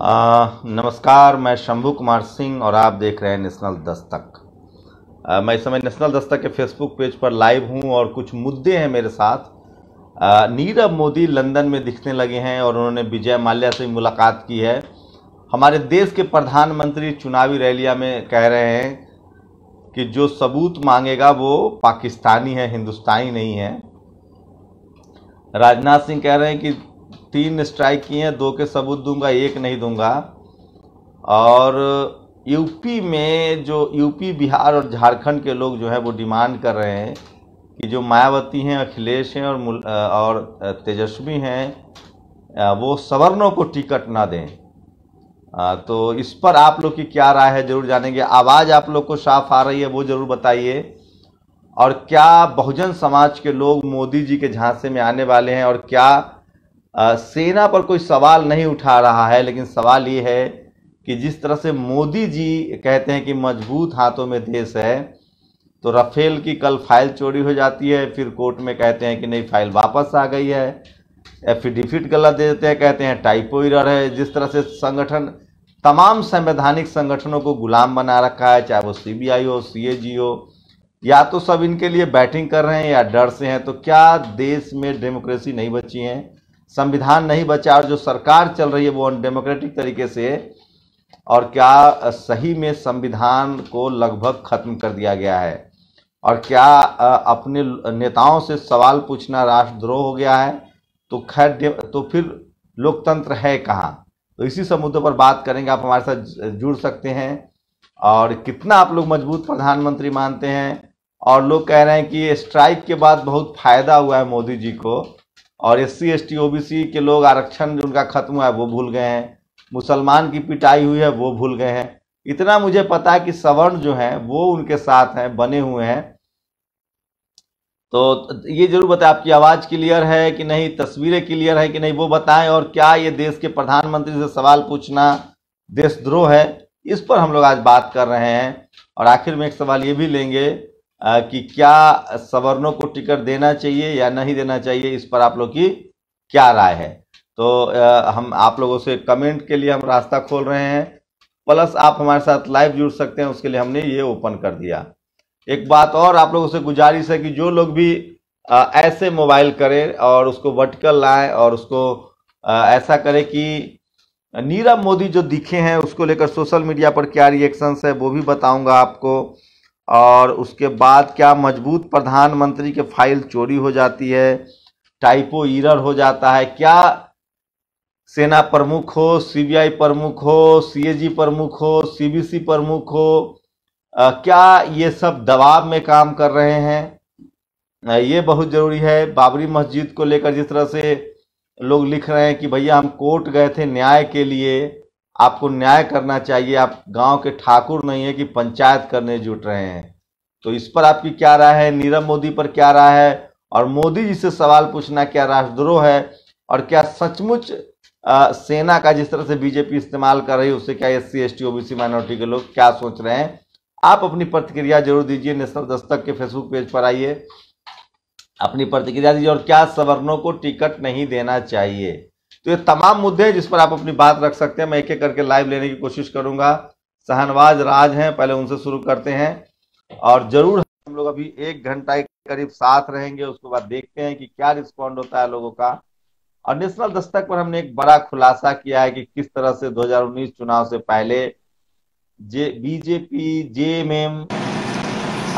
नमस्कार, मैं शंभू कुमार सिंह और आप देख रहे हैं नेशनल दस्तक। मैं इस समय नेशनल दस्तक के फेसबुक पेज पर लाइव हूं और कुछ मुद्दे हैं मेरे साथ। नीरव मोदी लंदन में दिखने लगे हैं और उन्होंने विजय माल्या से मुलाकात की है। हमारे देश के प्रधानमंत्री चुनावी रैलियां में कह रहे हैं कि जो सबूत मांगेगा वो पाकिस्तानी है, हिंदुस्तानी नहीं है। राजनाथ सिंह कह रहे हैं कि 3 स्ट्राइक किए हैं, 2 के सबूत दूंगा, 1 नहीं दूंगा। और यूपी में जो यूपी, बिहार और झारखंड के लोग जो है वो डिमांड कर रहे हैं कि जो मायावती हैं, अखिलेश हैं और तेजस्वी हैं, वो सवर्णों को टिकट ना दें। तो इस पर आप लोग की क्या राय है जरूर जानेंगे। आवाज़ आप लोग को साफ आ रही है वो ज़रूर बताइए। और क्या बहुजन समाज के लोग मोदी जी के झांसे में आने वाले हैं? और क्या सेना पर कोई सवाल नहीं उठा रहा है? लेकिन सवाल ये है कि जिस तरह से मोदी जी कहते हैं कि मजबूत हाथों में देश है, तो राफेल की कल फाइल चोरी हो जाती है, फिर कोर्ट में कहते हैं कि नहीं फाइल वापस आ गई है, एफिडेविट गलत दे देते हैं, कहते हैं टाइपो एरर है। जिस तरह से संगठन, तमाम संवैधानिक संगठनों को गुलाम बना रखा है, चाहे वो CBI हो, CAG हो, या तो सब इनके लिए बैटिंग कर रहे हैं या डर से हैं। तो क्या देश में डेमोक्रेसी नहीं बची है, संविधान नहीं बचा और जो सरकार चल रही है वो अनडेमोक्रेटिक तरीके से? और क्या सही में संविधान को लगभग खत्म कर दिया गया है? और क्या अपने नेताओं से सवाल पूछना राष्ट्रद्रोह हो गया है? तो खैर, तो फिर लोकतंत्र है कहाँ? तो इसी सब मुद्दों पर बात करेंगे। आप हमारे साथ जुड़ सकते हैं। और कितना आप लोग मजबूत प्रधानमंत्री मानते हैं? और लोग कह रहे हैं कि स्ट्राइक के बाद बहुत फायदा हुआ है मोदी जी को, और SC/ST/OBC के लोग आरक्षण जो उनका खत्म हुआ है वो भूल गए हैं, मुसलमान की पिटाई हुई है वो भूल गए हैं। इतना मुझे पता है कि सवर्ण जो हैं वो उनके साथ हैं, बने हुए हैं। तो ये जरूर बताएं, आपकी आवाज़ क्लियर है कि नहीं, तस्वीरें क्लियर है कि नहीं, वो बताएं। और क्या ये देश के प्रधानमंत्री से सवाल पूछना देशद्रोह है? इस पर हम लोग आज बात कर रहे हैं। और आखिर में एक सवाल ये भी लेंगे कि क्या सवर्णों को टिकट देना चाहिए या नहीं देना चाहिए, इस पर आप लोग की क्या राय है? तो हम आप लोगों से कमेंट के लिए हम रास्ता खोल रहे हैं। प्लस आप हमारे साथ लाइव जुड़ सकते हैं, उसके लिए हमने ये ओपन कर दिया। एक बात और आप लोगों से गुजारिश है कि जो लोग भी ऐसे मोबाइल करें और उसको वर्टिकल लाएँ और उसको ऐसा करें कि नीरव मोदी जो दिखे हैं उसको लेकर सोशल मीडिया पर क्या रिएक्शंस है वो भी बताऊंगा आपको। और उसके बाद क्या मजबूत प्रधानमंत्री के फाइल चोरी हो जाती है, टाइपो एरर हो जाता है? क्या सेना प्रमुख हो, CBI प्रमुख हो, CAG प्रमुख हो, CBC प्रमुख हो, क्या ये सब दबाव में काम कर रहे हैं? ये बहुत ज़रूरी है। बाबरी मस्जिद को लेकर जिस तरह से लोग लिख रहे हैं कि भैया हम कोर्ट गए थे न्याय के लिए, आपको न्याय करना चाहिए, आप गांव के ठाकुर नहीं है कि पंचायत करने जुट रहे हैं। तो इस पर आपकी क्या राय है? नीरव मोदी पर क्या राय है? और मोदी जी से सवाल पूछना क्या राष्ट्रद्रोह है? और क्या सचमुच सेना का जिस तरह से बीजेपी इस्तेमाल कर रही है उससे क्या SC/ST/OBC माइनॉरिटी के लोग क्या सोच रहे हैं? आप अपनी प्रतिक्रिया जरूर दीजिए। नेशनल दस्तक के फेसबुक पेज पर आइए, अपनी प्रतिक्रिया दीजिए। और क्या सवर्णों को टिकट नहीं देना चाहिए? तो ये तमाम मुद्दे हैं जिस पर आप अपनी बात रख सकते हैं। मैं एक एक करके लाइव लेने की कोशिश करूंगा। शहनवाज राज हैं, पहले उनसे शुरू करते हैं। और जरूर हम लोग अभी 1 घंटा के करीब साथ रहेंगे, उसके बाद देखते हैं कि क्या रिस्पॉन्ड होता है लोगों का। और नेशनल दस्तक पर हमने एक बड़ा खुलासा किया है कि किस तरह से 2019 चुनाव से पहले बीजेपी, JMM,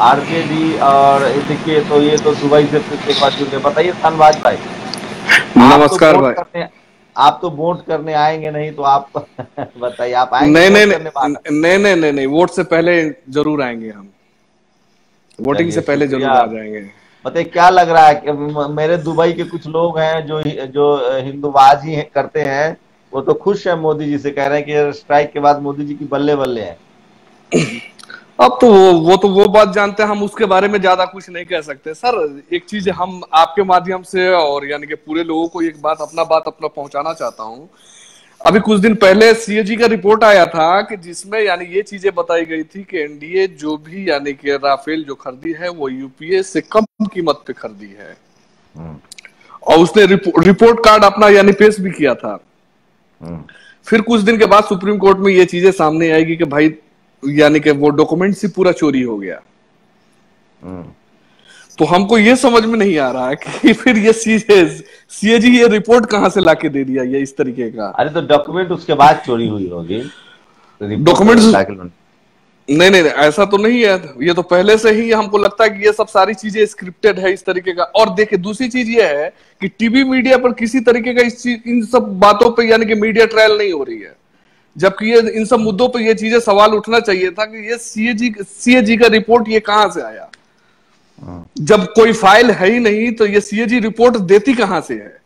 RKD और देखिए, तो ये तो दुबई से एक बार जुड़ गए। बताइए शहनवाज भाई। नमस्कार भाई, आप तो वोट करने आएंगे नहीं तो आप बताइए, आप आएंगे? नहीं, वोट से पहले जरूर आएंगे हम, वोटिंग से पहले जरूर आ जाएंगे। बताइए क्या लग रहा है कि मेरे दुबई के कुछ लोग हैं जो हिंदूवाजी करते हैं, वो तो खुश है मोदी जी से, कह रहे हैं कि स्ट्राइक के बाद मोदी जी की बल्ले बल्ले है। अब तो वो बात जानते हैं हम, उसके बारे में ज्यादा कुछ नहीं कह सकते। सर, एक चीज हम आपके माध्यम से और यानी कि पूरे लोगों को एक बात अपना पहुंचाना चाहता हूँ। अभी कुछ दिन पहले CAG का रिपोर्ट आया था कि जिसमें यानी ये चीजें बताई गई थी कि NDA जो भी यानी कि राफेल जो खरीदी है वो UPA से कम कीमत पे खरीदी है, और उसने रिपोर्ट कार्ड अपना यानी पेश भी किया था। फिर कुछ दिन के बाद सुप्रीम कोर्ट में ये चीजें सामने आएगी कि भाई यानी कि वो डॉक्यूमेंट से पूरा चोरी हो गया। तो हमको ये समझ में नहीं आ रहा है कि फिर ये सीएजी ये रिपोर्ट कहाँ से लाके दे दिया ये इस तरीके का। अरे तो डॉक्यूमेंट उसके बाद चोरी हुई होगी, डॉक्यूमेंट नहीं ऐसा तो नहीं है, ये तो पहले से ही हमको लगता है कि ये सब सारी चीजें स्क्रिप्टेड है इस तरीके का। और देखिए दूसरी चीज ये है कि टीवी मीडिया पर किसी तरीके का इस चीज इन सब बातों पे यानी कि मीडिया ट्रायल नहीं हो रही है, जबकि ये इन सब मुद्दों पे ये चीजें सवाल उठना चाहिए था कि ये सीएजी का रिपोर्ट ये कहाँ से आया, जब कोई फाइल है ही नहीं तो ये सीएजी रिपोर्ट देती कहाँ से है।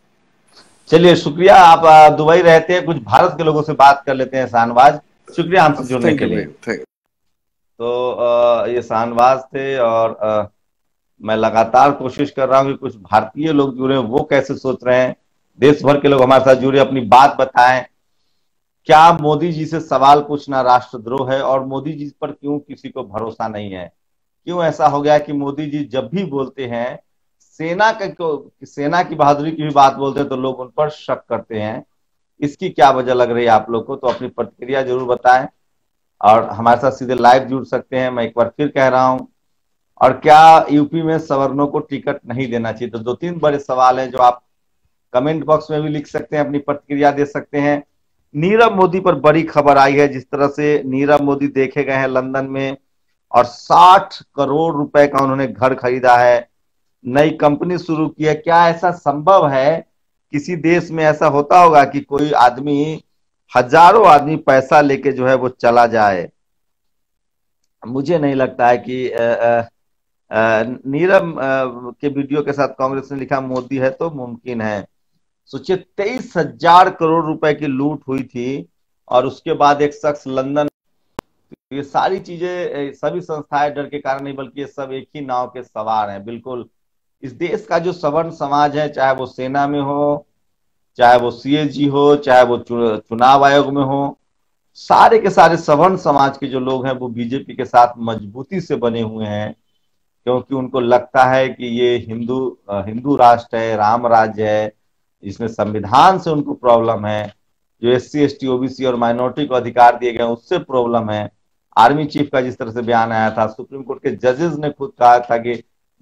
चलिए शुक्रिया, आप दुबई रहते हैं, कुछ भारत के लोगों से बात कर लेते हैं शाहनवाज, शुक्रिया हमसे जुड़ने के लिए। तो ये शाहनवाज थे और मैं लगातार कोशिश कर रहा हूँ कि कुछ भारतीय लोग जुड़े, वो कैसे सोच रहे हैं, देश भर के लोग हमारे साथ जुड़े, अपनी बात बताएं। क्या मोदी जी से सवाल पूछना राष्ट्रद्रोह है और मोदी जी पर क्यों किसी को भरोसा नहीं है? क्यों ऐसा हो गया कि मोदी जी जब भी बोलते हैं सेना की बहादुरी की भी बात बोलते हैं तो लोग उन पर शक करते हैं, इसकी क्या वजह लग रही है आप लोग को? तो अपनी प्रतिक्रिया जरूर बताएं और हमारे साथ सीधे लाइव जुड़ सकते हैं, मैं एक बार फिर कह रहा हूं। और क्या यूपी में सवर्णों को टिकट नहीं देना चाहिए? तो दो तीन बड़े सवाल हैं जो आप कमेंट बॉक्स में भी लिख सकते हैं, अपनी प्रतिक्रिया दे सकते हैं। नीरव मोदी पर बड़ी खबर आई है, जिस तरह से नीरव मोदी देखे गए हैं लंदन में और 60 करोड़ रुपए का उन्होंने घर खरीदा है, नई कंपनी शुरू की है। क्या ऐसा संभव है? किसी देश में ऐसा होता होगा कि कोई आदमी, हजारों आदमी पैसा लेके जो है वो चला जाए? मुझे नहीं लगता है कि नीरव के वीडियो के साथ कांग्रेस ने लिखा मोदी है तो मुमकिन है। सोचिए 23,000 करोड़ रुपए की लूट हुई थी और उसके बाद एक शख्स लंदन। ये सारी चीजें सभी संस्थाएं डर के कारण नहीं, बल्कि ये सब एक ही नाव के सवार हैं। बिल्कुल इस देश का जो सवर्ण समाज है, चाहे वो सेना में हो, चाहे वो सीएजी हो, चाहे वो चुनाव आयोग में हो, सारे के सारे सवर्ण समाज के जो लोग हैं वो बीजेपी के साथ मजबूती से बने हुए हैं, क्योंकि उनको लगता है कि ये हिंदू राष्ट्र है, राम राज्य है, इसमें संविधान से उनको प्रॉब्लम है, जो SC ST OBC और माइनॉरिटी को अधिकार दिए गए उससे प्रॉब्लम है। आर्मी चीफ का जिस तरह से बयान आया था, सुप्रीम कोर्ट के जजेस ने खुद कहा था कि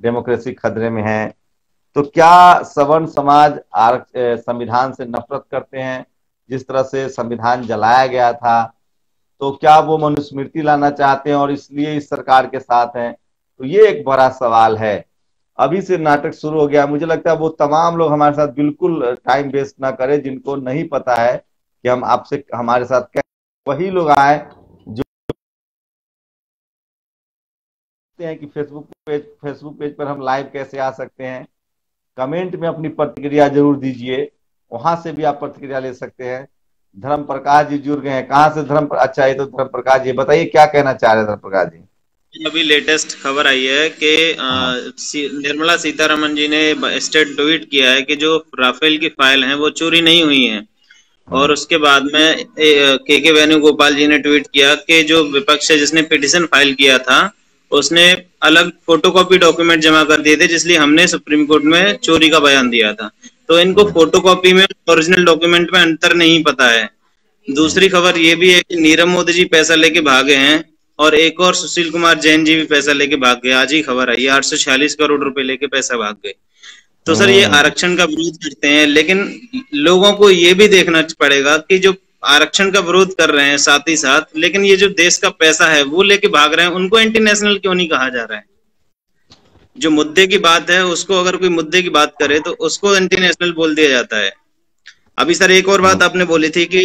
डेमोक्रेसी खतरे में है। तो क्या सवर्ण समाज संविधान से नफरत करते हैं? जिस तरह से संविधान जलाया गया था, तो क्या वो मनुस्मृति लाना चाहते हैं और इसलिए इस सरकार के साथ हैं? तो ये एक बड़ा सवाल है। अभी से नाटक शुरू हो गया। मुझे लगता है वो तमाम लोग हमारे साथ बिल्कुल टाइम वेस्ट ना करें जिनको नहीं पता है कि हम आपसे हमारे साथ क्या, वही लोग आए जो हैं कि फेसबुक पेज पर हम लाइव कैसे आ सकते हैं। कमेंट में अपनी प्रतिक्रिया जरूर दीजिए, वहां से भी आप प्रतिक्रिया ले सकते हैं। धर्म प्रकाश जी जुड़ गए हैं, कहाँ से धर्म? अच्छा ये तो धर्म प्रकाश जी, बताइए क्या कहना चाह रहे हैं धर्म प्रकाश जी? अभी लेटेस्ट खबर आई है कि निर्मला सीतारमन जी ने स्टेट ट्वीट किया है कि जो राफेल की फाइल है वो चोरी नहीं हुई है। और उसके बाद में के वेणुगोपाल जी ने ट्वीट किया कि जो विपक्ष है जिसने पिटिशन फाइल किया था उसने अलग फोटोकॉपी डॉक्यूमेंट जमा कर दिए थे, जिसलिए हमने सुप्रीम कोर्ट में चोरी का बयान दिया था। तो इनको फोटोकॉपी में ओरिजिनल डॉक्यूमेंट में अंतर नहीं पता है। दूसरी खबर ये भी है कि नीरव मोदी जी पैसा लेके भागे हैं और एक और सुशील कुमार जैन जी भी पैसा लेके भाग गए। आज ही खबर आई, 846 करोड़ रुपए लेके पैसा भाग गए। तो सर ये आरक्षण का विरोध करते हैं, लेकिन लोगों को ये भी देखना पड़ेगा कि जो आरक्षण का विरोध कर रहे हैं साथ ही साथ, लेकिन ये जो देश का पैसा है वो लेके भाग रहे हैं, उनको इंटरनेशनल क्यों नहीं कहा जा रहा है? जो मुद्दे की बात है उसको, अगर कोई मुद्दे की बात करे तो उसको इंटरनेशनल बोल दिया जाता है। अभी सर एक और बात आपने बोली थी कि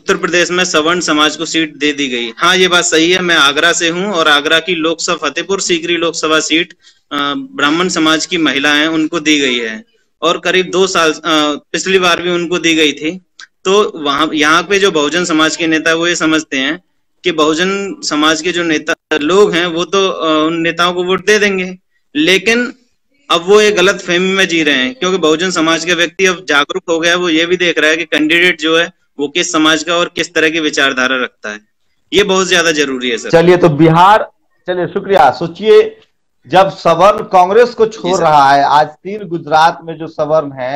उत्तर प्रदेश में सवर्ण समाज को सीट दे दी गई। हाँ ये बात सही है, मैं आगरा से हूँ और आगरा की लोकसभा, फतेहपुर सीकरी लोकसभा सीट ब्राह्मण समाज की महिला हैं उनको दी गई है और करीब 2 साल पिछली बार भी उनको दी गई थी। तो वहां यहाँ पे जो बहुजन समाज के नेता वो ये समझते हैं कि बहुजन समाज के जो नेता लोग हैं वो तो उन नेताओं को वोट दे देंगे, लेकिन अब वो एक गलत फहमी में जी रहे हैं, क्योंकि बहुजन समाज के व्यक्ति अब जागरूक हो गया, वो ये भी देख रहा है कि कैंडिडेट जो है वो किस समाज का और किस तरह की विचारधारा रखता है। ये बहुत ज्यादा जरूरी है सर। चलिए तो बिहार, चलिए शुक्रिया। सोचिए जब सवर्ण कांग्रेस को छोड़ रहा है, आज 3 गुजरात में जो सवर्ण है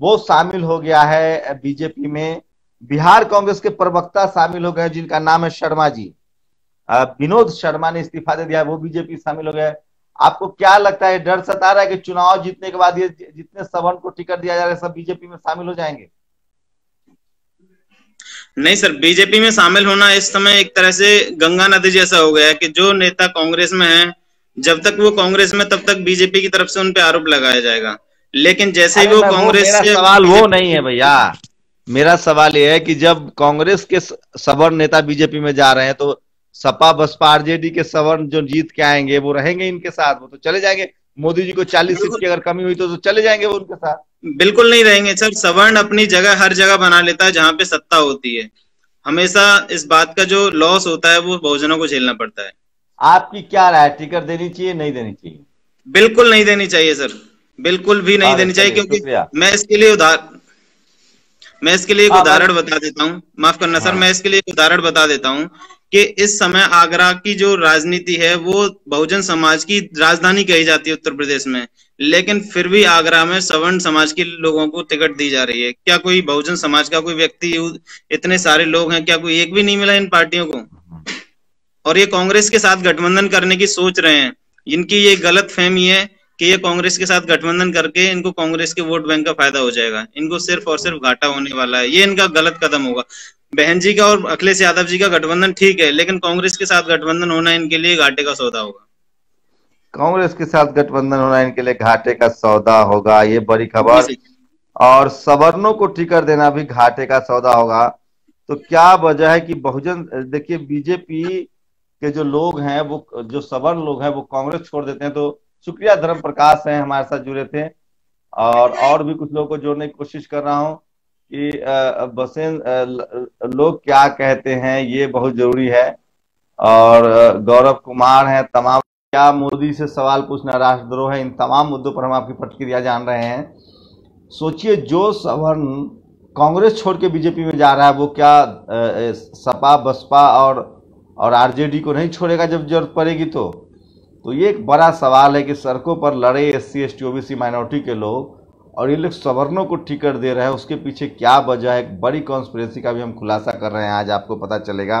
वो शामिल हो गया है बीजेपी में। बिहार कांग्रेस के प्रवक्ता शामिल हो गए जिनका नाम है शर्मा जी, विनोद शर्मा ने इस्तीफा दे दिया, वो बीजेपी शामिल हो गए। आपको क्या लगता है, डर सता रहा है कि चुनाव जीतने के बाद ये जितने सवर्ण को टिकट दिया जा रहा है सब बीजेपी में शामिल हो जाएंगे? नहीं सर, बीजेपी में शामिल होना इस समय एक तरह से गंगा नदी जैसा हो गया है कि जो नेता कांग्रेस में है जब तक वो कांग्रेस में तब तक बीजेपी की तरफ से उनपे आरोप लगाया जाएगा, लेकिन जैसे ही वो कांग्रेस से सवाल वो नहीं है भैया, मेरा सवाल ये है कि जब कांग्रेस के सवर्ण नेता बीजेपी में जा रहे हैं तो सपा बसपा आरजेडी के सवर्ण जो जीत के आएंगे वो रहेंगे इनके साथ? वो तो चले जाएंगे, मोदी जी को 40 सीट की अगर कमी हुई तो चले जाएंगे वो उनके साथ? बिल्कुल नहीं रहेंगे सर, सवर्ण अपनी जगह हर जगह बना लेता है जहाँ पे सत्ता होती है। हमेशा इस बात का जो लॉस होता है वो बहुजनों को झेलना पड़ता है। आपकी क्या राय, टिकट देनी चाहिए नहीं देनी चाहिए? बिल्कुल नहीं देनी चाहिए सर, बिल्कुल भी नहीं देनी चाहिए, क्योंकि मैं इसके लिए एक उदाहरण बता देता हूँ, माफ करना सर, मैं इसके लिए एक उदाहरण बता देता हूँ कि इस समय आगरा की जो राजनीति है वो बहुजन समाज की राजधानी कही जाती है उत्तर प्रदेश में, लेकिन फिर भी आगरा में सवर्ण समाज के लोगों को टिकट दी जा रही है। क्या कोई बहुजन समाज का कोई व्यक्ति, इतने सारे लोग हैं, क्या कोई एक भी नहीं मिला इन पार्टियों को? और ये कांग्रेस के साथ गठबंधन करने की सोच रहे हैं, इनकी ये गलत फहमी है कि ये कांग्रेस के साथ गठबंधन करके इनको कांग्रेस के वोट बैंक का फायदा हो जाएगा, इनको सिर्फ और सिर्फ घाटा होने वाला है, ये इनका गलत कदम होगा। बहन जी का और अखिलेश यादव जी का गठबंधन ठीक है, लेकिन कांग्रेस के साथ गठबंधन होना इनके लिए घाटे का सौदा होगा। कांग्रेस के साथ गठबंधन होना इनके लिए घाटे का सौदा होगा, ये बड़ी खबर। और सवर्णों को टिकट देना भी घाटे का सौदा होगा। तो क्या वजह है कि बहुजन, देखिए बीजेपी के जो लोग हैं, वो जो सवर्ण लोग हैं वो कांग्रेस छोड़ देते हैं। तो शुक्रिया, धर्म प्रकाश हैं हमारे साथ जुड़े थे, और भी कुछ लोगों को जोड़ने की कोशिश कर रहा हूँ कि बसें लोग क्या कहते हैं, ये बहुत जरूरी है। और गौरव कुमार हैं, तमाम क्या मोदी से सवाल पूछना राष्ट्रद्रोह है, इन तमाम मुद्दों पर हम आपकी प्रतिक्रिया जान रहे हैं। सोचिए जो सवर्ण कांग्रेस छोड़ के बीजेपी में जा रहा है वो क्या सपा बसपा और आरजेडी को नहीं छोड़ेगा जब जरूरत पड़ेगी? तो ये एक बड़ा सवाल है कि सड़कों पर लड़े SC ST OBC माइनॉरिटी के लोग और ये लोग सवर्णों को टिकट दे रहे हैं, उसके पीछे क्या वजह है? एक बड़ी कॉन्स्पिरेसी का भी हम खुलासा कर रहे हैं, आज आपको पता चलेगा।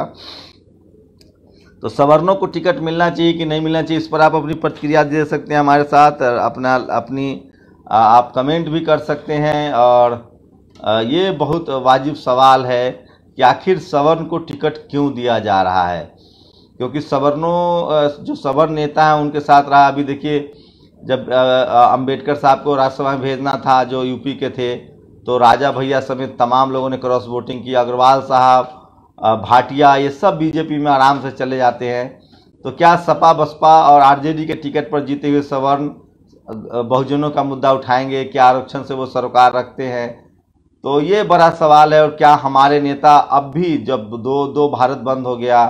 तो सवर्णों को टिकट मिलना चाहिए कि नहीं मिलना चाहिए, इस पर आप अपनी प्रतिक्रिया दे सकते हैं हमारे साथ, आप कमेंट भी कर सकते हैं। और ये बहुत वाजिब सवाल है कि आखिर सवर्ण को टिकट क्यों दिया जा रहा है, क्योंकि सवर्णों, जो सवर्ण नेता हैं उनके साथ रहा। अभी देखिए जब अंबेडकर साहब को राज्यसभा में भेजना था जो यूपी के थे, तो राजा भैया समेत तमाम लोगों ने क्रॉस वोटिंग की, अग्रवाल साहब, भाटिया, ये सब बीजेपी में आराम से चले जाते हैं। तो क्या सपा बसपा और आरजेडी के टिकट पर जीते हुए सवर्ण बहुजनों का मुद्दा उठाएंगे? क्या आरक्षण से वो सरोकार रखते हैं? तो ये बड़ा सवाल है। और क्या हमारे नेता अब भी, जब दो भारत बंद हो गया,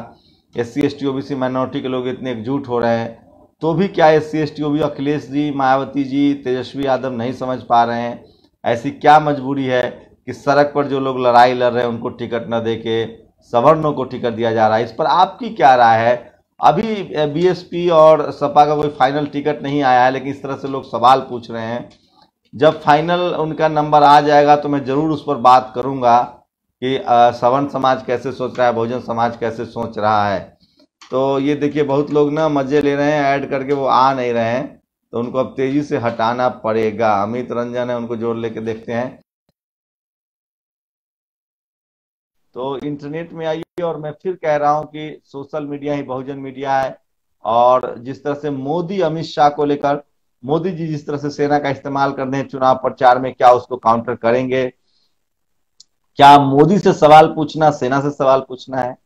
SC ST OBC माइनॉरिटी के लोग इतने एकजुट हो रहे हैं, तो भी क्या SC ST OBC Akhilesh ji, Mayawati ji, Tejashwi Yadav नहीं समझ पा रहे हैं ऐसी क्या मजबूरी है कि सड़क पर जो लोग लड़ाई लड़ रहे हैं उनको टिकट न देके सवर्णों को टिकट दिया जा रहा है? इस पर आपकी क्या राय है? अभी BSP और सपा का कोई फाइनल टिकट नहीं आया है, लेकिन इस तरह से लोग सवाल पूछ रहे हैं। जब फाइनल उनका नंबर आ जाएगा तो मैं ज़रूर उस पर बात करूँगा कि सवर्ण समाज कैसे सोच रहा है, बहुजन समाज कैसे सोच रहा है। तो ये देखिए बहुत लोग ना मजे ले रहे हैं, ऐड करके वो आ नहीं रहे हैं, तो उनको अब तेजी से हटाना पड़ेगा। अमित रंजन है, उनको जोड़ लेके देखते हैं। तो इंटरनेट में आइए, और मैं फिर कह रहा हूं कि सोशल मीडिया ही बहुजन मीडिया है। और जिस तरह से मोदी अमित शाह को लेकर, मोदी जी जिस तरह से सेना का इस्तेमाल कर रहे हैं चुनाव प्रचार में, क्या उसको काउंटर करेंगे? क्या मोदी से सवाल पूछना सेना से सवाल पूछना है?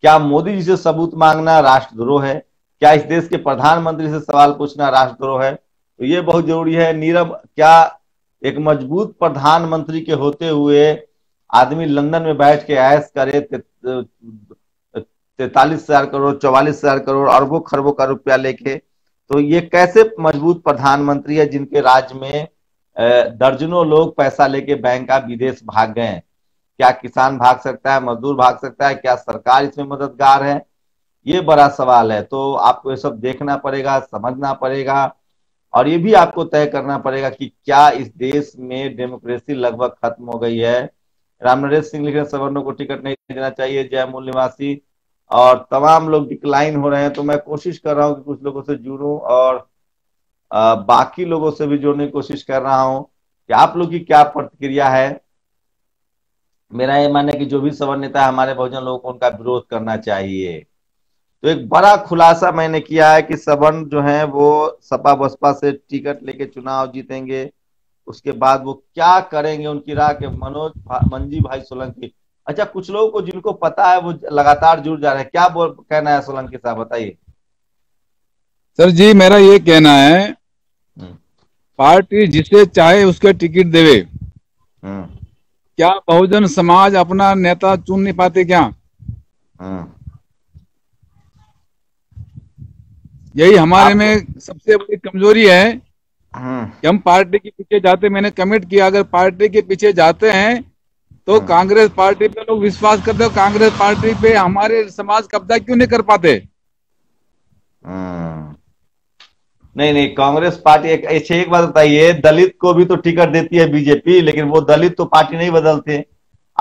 क्या मोदी जी से सबूत मांगना राष्ट्रद्रोह है? क्या इस देश के प्रधानमंत्री से सवाल पूछना राष्ट्रद्रोह है? तो ये बहुत जरूरी है। नीरव, क्या एक मजबूत प्रधानमंत्री के होते हुए आदमी लंदन में बैठ के ऐश करे, 43,000 करोड़, 44,000 करोड़, अरबों खरबों का रुपया लेके? तो ये कैसे मजबूत प्रधानमंत्री है जिनके राज्य में दर्जनों लोग पैसा लेके बैंक का विदेश भाग गए? क्या किसान भाग सकता है, मजदूर भाग सकता है? क्या सरकार इसमें मददगार है? ये बड़ा सवाल है। तो आपको ये सब देखना पड़ेगा, समझना पड़ेगा। और ये भी आपको तय करना पड़ेगा कि क्या इस देश में डेमोक्रेसी लगभग खत्म हो गई है। रामनरेश सिंह लिख रहे सवर्णों को टिकट नहीं देना चाहिए, जयमूल निवासी और तमाम लोग डिक्लाइन हो रहे हैं। तो मैं कोशिश कर रहा हूँ कि कुछ लोगों से जुड़ूं और बाकी लोगों से भी जोड़ने की कोशिश कर रहा हूँ कि आप लोग की क्या प्रतिक्रिया है। मेरा ये मानना है कि जो भी सवर्ण नेता है हमारे बहुजन लोगों को उनका विरोध करना चाहिए। तो एक बड़ा खुलासा मैंने किया है कि सवर्ण जो है वो सपा बसपा से टिकट लेके चुनाव जीतेंगे, उसके बाद वो क्या करेंगे उनकी राह के मंजी भाई सोलंकी। अच्छा, कुछ लोगों को जिनको पता है वो लगातार जुड़ जा रहे हैं, क्या कहना है सोलंकी साहब, बताइए। सर जी मेरा ये कहना है पार्टी जिसे चाहे उसके टिकट देवे, क्या बहुजन समाज अपना नेता चुन नहीं पाते क्या? यही हमारे में सबसे बड़ी कमजोरी है कि हम पार्टी के पीछे जाते। मैंने कमेंट किया अगर पार्टी के पीछे जाते हैं तो कांग्रेस पार्टी पे लोग विश्वास करते हो, कांग्रेस पार्टी पे हमारे समाज कब्जा क्यों नहीं कर पाते? नहीं नहीं, कांग्रेस पार्टी एक बात बताइए, दलित को भी तो टिकट देती है बीजेपी, लेकिन वो दलित तो पार्टी नहीं बदलते।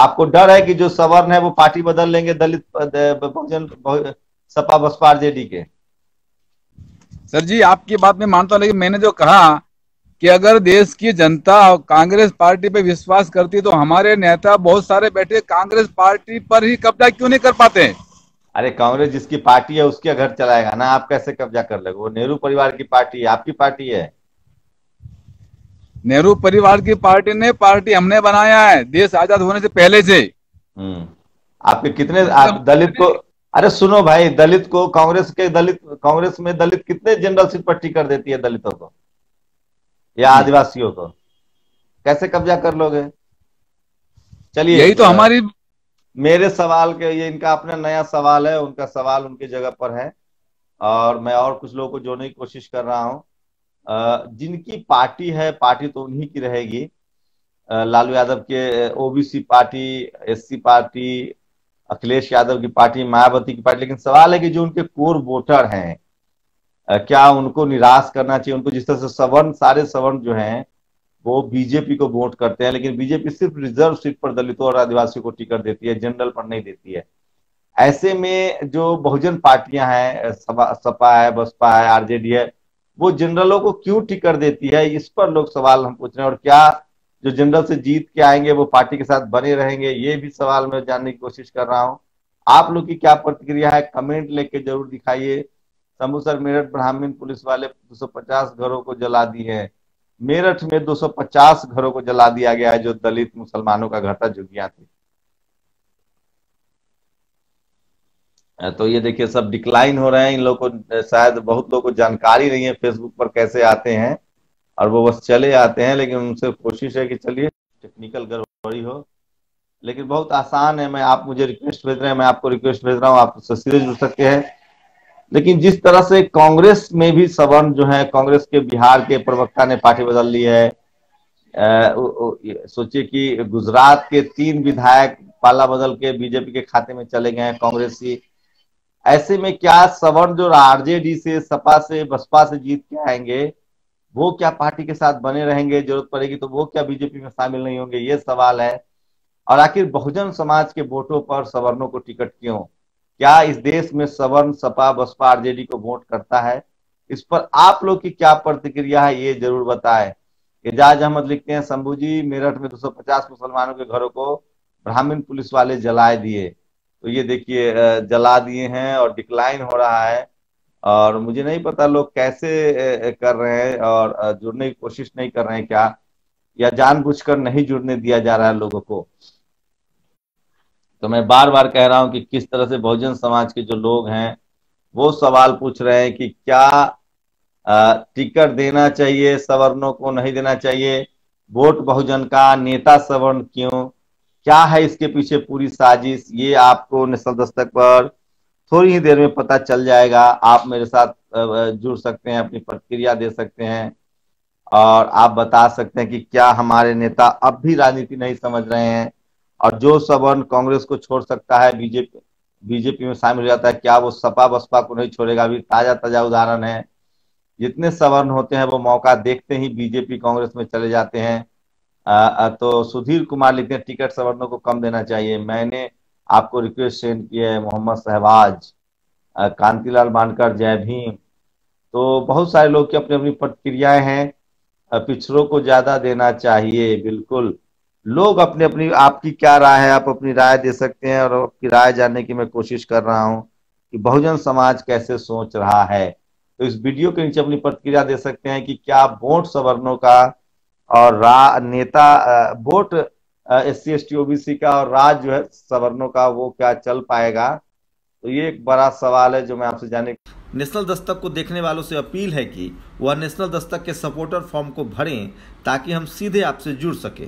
आपको डर है कि जो सवर्ण है वो पार्टी बदल लेंगे दलित बहुजन सपा बसपा आरजेडी के? सर जी आपकी बात मैं मानता हूँ, लेकिन मैंने जो कहा कि अगर देश की जनता कांग्रेस पार्टी पे विश्वास करती तो हमारे नेता बहुत सारे बैठे कांग्रेस पार्टी पर ही कब्जा क्यों नहीं कर पाते? अरे कांग्रेस जिसकी पार्टी है उसके घर चलाएगा ना, आप कैसे कब्जा कर लोगे? वो नेहरू परिवार की पार्टी है, आपकी पार्टी है। नेहरू परिवार की पार्टी ने पार्टी हमने बनाया है देश आजाद होने से पहले से। आपके कितने दलित को, अरे सुनो भाई, दलित को कांग्रेस में दलित कितने जनरल सीट पर टिकट देती है दलितों को या आदिवासियों को, कैसे कब्जा कर लोगे? चलिए यही तो हमारी मेरे सवाल के, ये इनका अपना नया सवाल है, उनका सवाल उनके जगह पर है और मैं और कुछ लोगों को जोड़ने की कोशिश कर रहा हूँ। जिनकी पार्टी है पार्टी तो उन्हीं की रहेगी, लालू यादव के OBC party, SC party, Akhilesh Yadav की पार्टी, मायावती की पार्टी, लेकिन सवाल है कि जो उनके कोर वोटर हैं क्या उनको निराश करना चाहिए? उनको जिस तरह से सवर्ण, सारे सवर्ण जो हैं वो बीजेपी को वोट करते हैं, लेकिन बीजेपी सिर्फ रिजर्व सीट पर दलितों और आदिवासियों को टिकट देती है, जनरल पर नहीं देती है। ऐसे में जो बहुजन पार्टियां हैं, सपा है, बसपा है, आरजेडी है, वो जनरलों को क्यों टिकट देती है, इस पर लोग सवाल हम पूछ रहे हैं। और क्या जो जनरल से जीत के आएंगे वो पार्टी के साथ बने रहेंगे, ये भी सवाल मैं जानने की कोशिश कर रहा हूँ। आप लोग की क्या प्रतिक्रिया है, कमेंट लेके जरूर दिखाइए। शंभू सर मेरठ ब्राह्मण पुलिस वाले 250 घरों को जला दी है, मेरठ में 250 घरों को जला दिया गया है जो दलित मुसलमानों का घर था, झुग्गियां थी। तो ये देखिए सब डिक्लाइन हो रहे हैं, इन लोगों को शायद बहुत लोगों को जानकारी नहीं है फेसबुक पर कैसे आते हैं और वो बस चले आते हैं, लेकिन उनसे कोशिश है कि चलिए टेक्निकल गड़बड़ी हो, लेकिन बहुत आसान है। मैं आप मुझे रिक्वेस्ट भेज रहे हैं, मैं आपको रिक्वेस्ट भेज रहा हूँ, आप उससे सीधे जुड़ सकते हैं। लेकिन जिस तरह से कांग्रेस में भी सवर्ण जो है, कांग्रेस के बिहार के प्रवक्ता ने पार्टी बदल ली है। सोचिए कि गुजरात के 3 विधायक पाला बदल के बीजेपी के खाते में चले गए हैं कांग्रेसी। ऐसे में क्या सवर्ण जो आरजेडी से, सपा से, बसपा से जीत के आएंगे वो क्या पार्टी के साथ बने रहेंगे? जरूरत पड़ेगी तो वो क्या बीजेपी में शामिल नहीं होंगे? ये सवाल है। और आखिर बहुजन समाज के वोटों पर सवर्णों को टिकट क्यों? क्या इस देश में सवर्ण सपा बसपा आरजेडी को वोट करता है? इस पर आप लोग की क्या प्रतिक्रिया है ये जरूर बताएं। इजाज अहमद लिखते हैं शंभू जी मेरठ में 250 मुसलमानों के घरों को ब्राह्मण पुलिस वाले जलाए दिए। तो ये देखिए जला दिए हैं और डिक्लाइन हो रहा है और मुझे नहीं पता लोग कैसे कर रहे हैं और जुड़ने की कोशिश नहीं कर रहे हैं क्या, या जानबूझकर नहीं जुड़ने दिया जा रहा है लोगों को। तो मैं बार बार कह रहा हूं कि किस तरह से बहुजन समाज के जो लोग हैं वो सवाल पूछ रहे हैं कि क्या टिकट देना चाहिए सवर्णों को, नहीं देना चाहिए, वोट बहुजन का, नेता सवर्ण क्यों, क्या है इसके पीछे पूरी साजिश? ये आपको नेशनल दस्तक पर थोड़ी ही देर में पता चल जाएगा। आप मेरे साथ जुड़ सकते हैं, अपनी प्रतिक्रिया दे सकते हैं और आप बता सकते हैं कि क्या हमारे नेता अब भी राजनीति नहीं समझ रहे हैं और जो सवर्ण कांग्रेस को छोड़ सकता है, बीजेपी में शामिल हो जाता है, क्या वो सपा बसपा को नहीं छोड़ेगा? अभी ताजा उदाहरण है जितने सवर्ण होते हैं वो मौका देखते ही बीजेपी कांग्रेस में चले जाते हैं। तो सुधीर कुमार लिखते हैं टिकट सवर्णों को कम देना चाहिए। मैंने आपको रिक्वेस्ट सेंड किया है। मोहम्मद शहवाज, कांतिलाल मानकर, जय भीम। तो बहुत सारे लोग की अपनी अपनी प्रतिक्रियाएं हैं। पिछड़ों को ज्यादा देना चाहिए, बिल्कुल। लोग अपने अपनी, आपकी क्या राय है, आप अपनी राय दे सकते हैं और आपकी राय जानने की मैं कोशिश कर रहा हूँ कि बहुजन समाज कैसे सोच रहा है। तो इस वीडियो के नीचे अपनी प्रतिक्रिया दे सकते हैं कि क्या वोट सवर्णों का और नेता वोट SC/ST/OBC का और राज जो है सवर्णों का, वो क्या चल पाएगा। तो ये एक बड़ा सवाल है जो मैं आपसे जाने। नेशनल दस्तक को देखने वालों से अपील है कि वह नेशनल दस्तक के सपोर्टर फॉर्म को भरें ताकि हम सीधे आपसे जुड़ सके।